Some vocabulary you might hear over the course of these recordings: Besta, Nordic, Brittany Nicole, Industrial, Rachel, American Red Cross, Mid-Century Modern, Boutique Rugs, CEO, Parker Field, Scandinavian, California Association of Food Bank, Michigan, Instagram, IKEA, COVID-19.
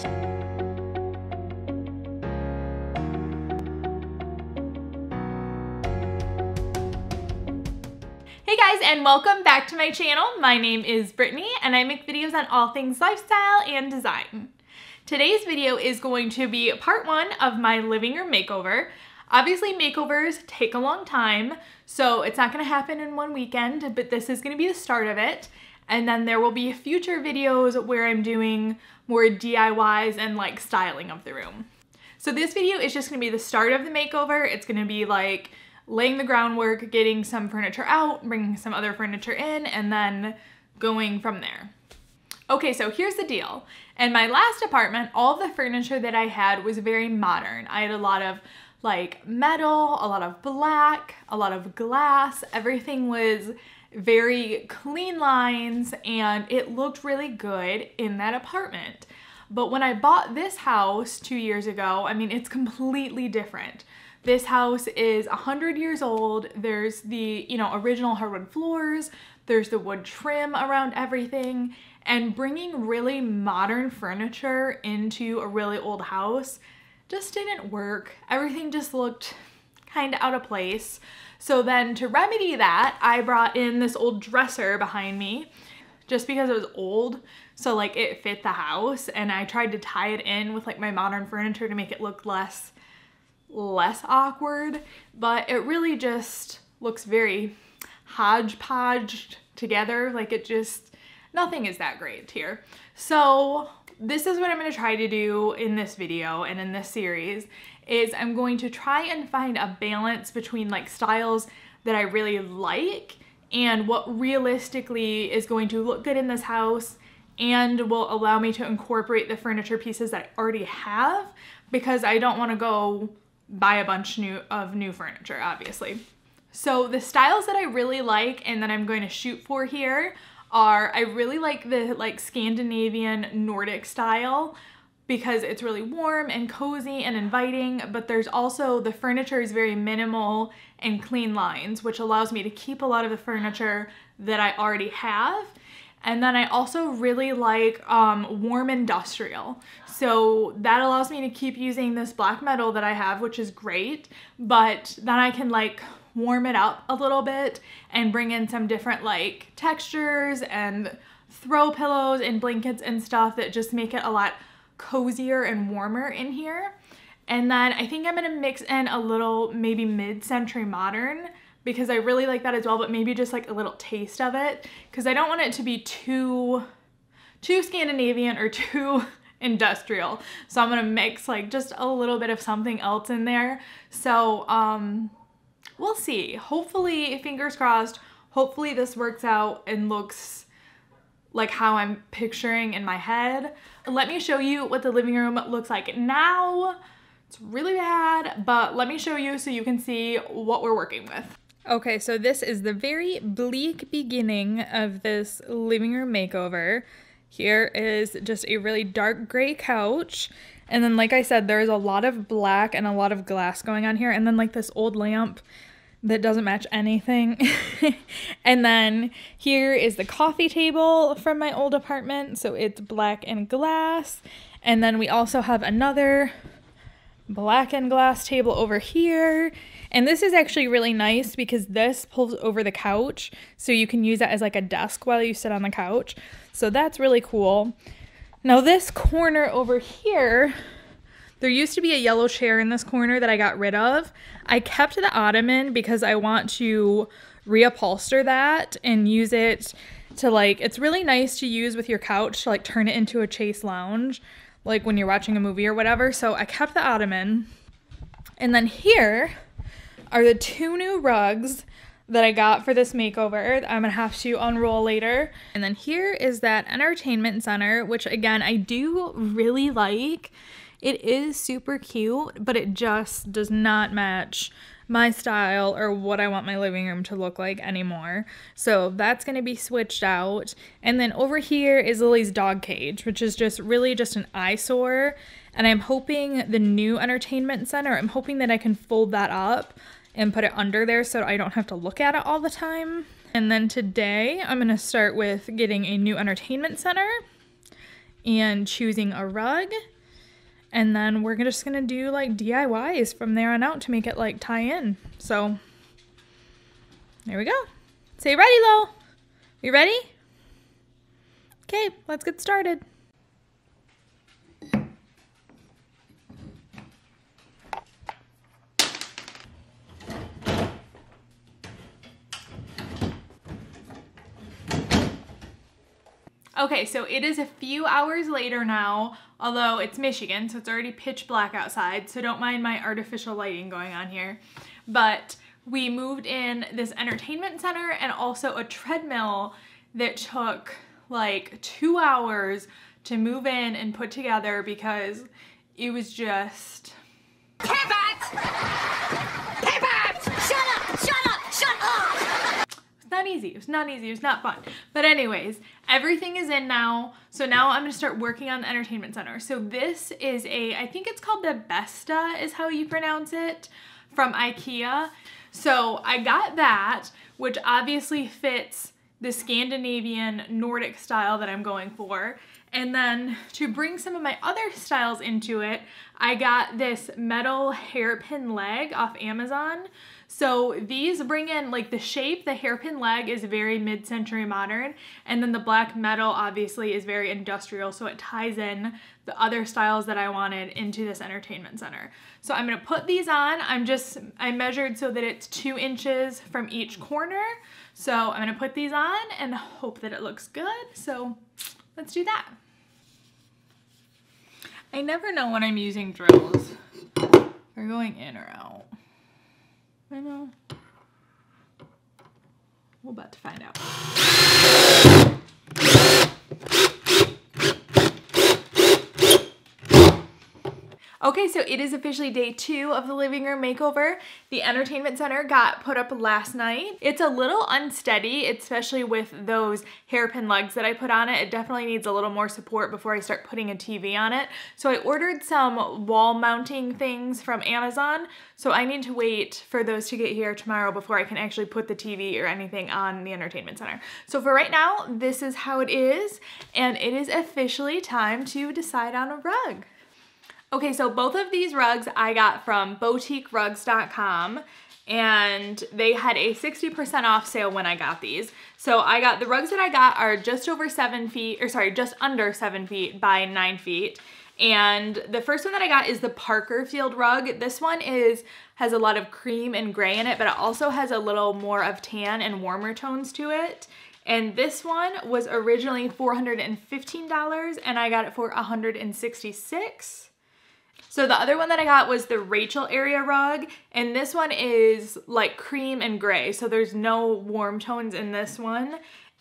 Hey guys, and welcome back to my channel. My name is Brittany and I make videos on all things lifestyle and design. Today's video is going to be part one of my living room makeover. Obviously makeovers take a long time, so it's not gonna happen in one weekend, but this is gonna be the start of it. And then there will be future videos where I'm doing more DIYs and like styling of the room. So this video is just gonna be the start of the makeover. It's gonna be like laying the groundwork, getting some furniture out, bringing some other furniture in, and then going from there. Okay, so here's the deal. In my last apartment, all the furniture that I had was very modern. I had a lot of like metal, a lot of black, a lot of glass. Everything was very clean lines and it looked really good in that apartment. But when I bought this house 2 years ago, I mean, it's completely different. This house is 100 years old. There's the, you know, original hardwood floors. There's the wood trim around everything. And bringing really modern furniture into a really old house just didn't work. Everything just looked kind of out of place. So then to remedy that, I brought in this old dresser behind me just because it was old. So like it fit the house, and I tried to tie it in with like my modern furniture to make it look less awkward, but it really just looks very hodgepodge together. Like it just, nothing is that great here. So this is what I'm going to try to do in this video and in this series is I'm going to try and find a balance between like styles that I really like and what realistically is going to look good in this house and will allow me to incorporate the furniture pieces that I already have, because I don't want to go buy a bunch of new furniture, obviously. So the styles that I really like and that I'm going to shoot for here are, I really like the like Scandinavian Nordic style because it's really warm and cozy and inviting, but there's also the furniture is very minimal and clean lines, which allows me to keep a lot of the furniture that I already have. And then I also really like warm industrial. So that allows me to keep using this black metal that I have, which is great, but then I can like warm it up a little bit and bring in some different like textures and throw pillows and blankets and stuff that just make it a lot cozier and warmer in here. And then I think I'm gonna mix in a little maybe mid-century modern, because I really like that as well, but maybe just like a little taste of it, because I don't want it to be too Scandinavian or too industrial. So I'm gonna mix like just a little bit of something else in there. So we'll see. Hopefully, fingers crossed, hopefully this works out and looks like how I'm picturing in my head. Let me show you what the living room looks like now. It's really bad, but let me show you so you can see what we're working with. Okay, so this is the very bleak beginning of this living room makeover. Here is just a really dark gray couch. And then, like I said, there's a lot of black and a lot of glass going on here. And then like this old lamp that doesn't match anything. And then here is the coffee table from my old apartment. So it's black and glass. And then we also have another black and glass table over here. And this is actually really nice because this pulls over the couch, so you can use that as like a desk while you sit on the couch. So that's really cool. Now this corner over here, there used to be a yellow chair in this corner that I got rid of. I kept the ottoman because I want to reupholster that and use it to like, it's really nice to use with your couch to like turn it into a chaise lounge, like when you're watching a movie or whatever. So I kept the ottoman. And then here are the two new rugs that I got for this makeover that I'm gonna have to unroll later. And then here is that entertainment center, which again, I do really like. It is super cute, but it just does not match my style or what I want my living room to look like anymore. So that's gonna be switched out. And then over here is Lily's dog cage, which is just really just an eyesore. And I'm hoping the new entertainment center, I'm hoping that I can fold that up and put it under there so I don't have to look at it all the time. And then today I'm gonna start with getting a new entertainment center and choosing a rug. And then we're just gonna do like DIYs from there on out to make it like tie in. So there we go. Say ready, Lo. You ready? Okay, let's get started. Okay, so it is a few hours later now, although it's Michigan, so it's already pitch black outside, so don't mind my artificial lighting going on here. But we moved in this entertainment center and also a treadmill that took like 2 hours to move in and put together because it was just... not easy. It was not easy. It was not fun. But anyways, everything is in now. So now I'm going to start working on the entertainment center. So this is a, I think it's called the Besta is how you pronounce it, from IKEA. So I got that, which obviously fits the Scandinavian Nordic style that I'm going for. And then to bring some of my other styles into it, I got this metal hairpin leg off Amazon. So these bring in like the shape, the hairpin leg is very mid-century modern, and then the black metal obviously is very industrial, so it ties in the other styles that I wanted into this entertainment center. So I'm gonna put these on. I measured so that it's 2 inches from each corner. So I'm gonna put these on and hope that it looks good. So let's do that. I never know when I'm using drills. They're going in or out. I know. We're about to find out. Okay, so it is officially day 2 of the living room makeover. The entertainment center got put up last night. It's a little unsteady, especially with those hairpin legs that I put on it. It definitely needs a little more support before I start putting a TV on it. So I ordered some wall mounting things from Amazon. So I need to wait for those to get here tomorrow before I can actually put the TV or anything on the entertainment center. So for right now, this is how it is. And it is officially time to decide on a rug. Okay, so both of these rugs I got from boutiquerugs.com, and they had a 60% off sale when I got these. So I got the rugs that I got are just under 7 feet by 9 feet. And the first one that I got is the Parker Field rug. This one has a lot of cream and gray in it, but it also has a little more of tan and warmer tones to it. And this one was originally $415 and I got it for $166. So the other one that I got was the Rachel area rug, and this one is like cream and gray, so there's no warm tones in this one.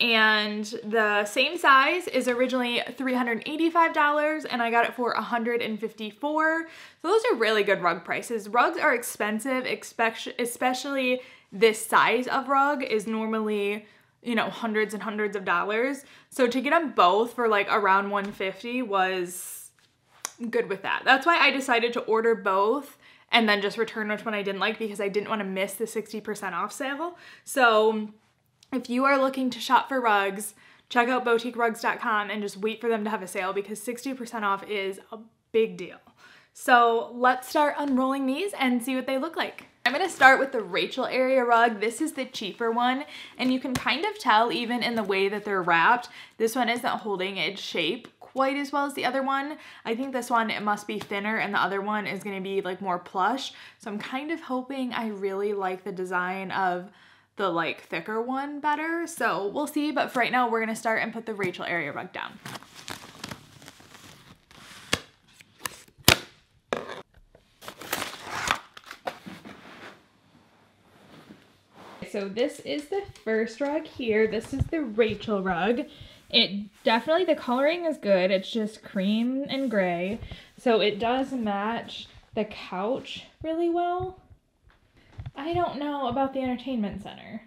And the same size is originally $385 and I got it for $154. So those are really good rug prices. Rugs are expensive, especially this size of rug is normally, you know, hundreds and hundreds of dollars. So to get them both for like around $150 was good with that. That's why I decided to order both and then just return which one I didn't like, because I didn't want to miss the 60% off sale. So if you are looking to shop for rugs, check out boutiquerugs.com and just wait for them to have a sale, because 60% off is a big deal. So let's start unrolling these and see what they look like. I'm gonna start with the Rachel area rug. This is the cheaper one, and you can kind of tell even in the way that they're wrapped, this one isn't holding its shape quite as well as the other one. I think this one, it must be thinner, and the other one is gonna be like more plush. So I'm kind of hoping, I really like the design of the like thicker one better. So we'll see, but for right now, we're gonna start and put the Rachel area rug down. So this is the first rug here. This is the Rachel rug. It definitely, the coloring is good. It's just cream and gray. So it does match the couch really well. I don't know about the entertainment center.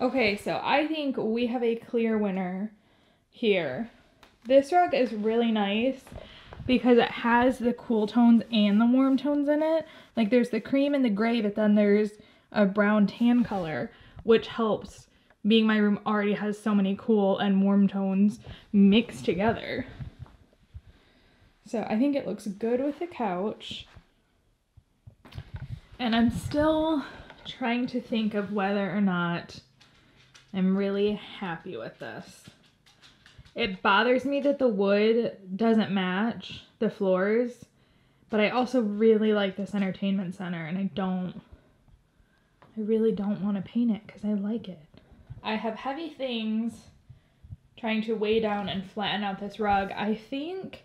Okay, so I think we have a clear winner here. This rug is really nice, because it has the cool tones and the warm tones in it. Like there's the cream and the gray, but then there's a brown tan color, which helps being my room already has so many cool and warm tones mixed together. So I think it looks good with the couch. And I'm still trying to think of whether or not I'm really happy with this. It bothers me that the wood doesn't match the floors, but I also really like this entertainment center, and I really don't want to paint it because I like it. I have heavy things trying to weigh down and flatten out this rug. I think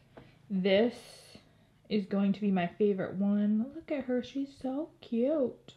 this is going to be my favorite one. Look at her, she's so cute.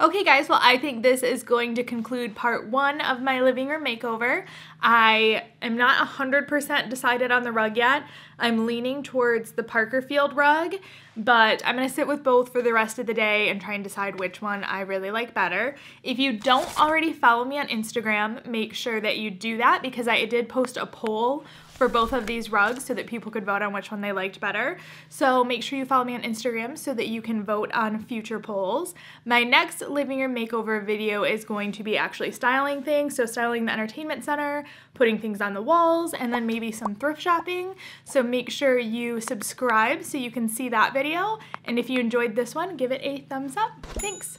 Okay guys, well I think this is going to conclude part one of my living room makeover. I am not 100% decided on the rug yet. I'm leaning towards the Parker Field rug, but I'm going to sit with both for the rest of the day and try and decide which one I really like better. If you don't already follow me on Instagram, make sure that you do that, because I did post a poll for both of these rugs so that people could vote on which one they liked better. So make sure you follow me on Instagram so that you can vote on future polls. My next living room makeover video is going to be actually styling things, so styling the entertainment center, putting things on the walls, and then maybe some thrift shopping. So make sure you subscribe so you can see that video. And if you enjoyed this one, give it a thumbs up. Thanks!